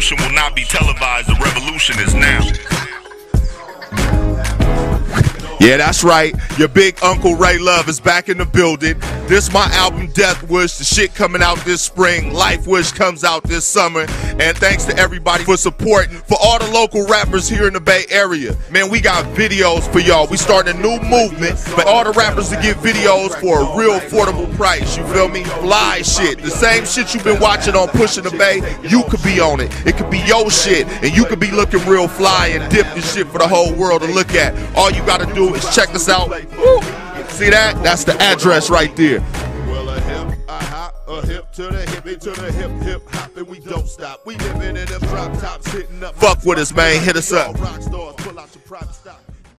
revolution will not be televised. The revolution is now. Yeah, that's right. Your big Uncle Ray Love is back in the building. This my album, Death Wish. The shit coming out this spring. Life Wish comes out this summer. And thanks to everybody for supporting. For all the local rappers here in the Bay Area, man, we got videos for y'all. We starting a new movement for all the rappers to get videos for a real affordable price. You feel me? Fly shit. The same shit you've been watching on Pushin' The Bay, you could be on it. It could be your shit. And you could be looking real fly and dip this shit for the whole world to look at. All you got to do is check us out. Woo! See that? That's the address right there. Well, a hip, a hop, a hip to the hip, into the hip, hip hop, and we don't stop. We living in them drop tops, hitting up. Fuck with us, man. Hit us up. Rock stars, pull out your private stock.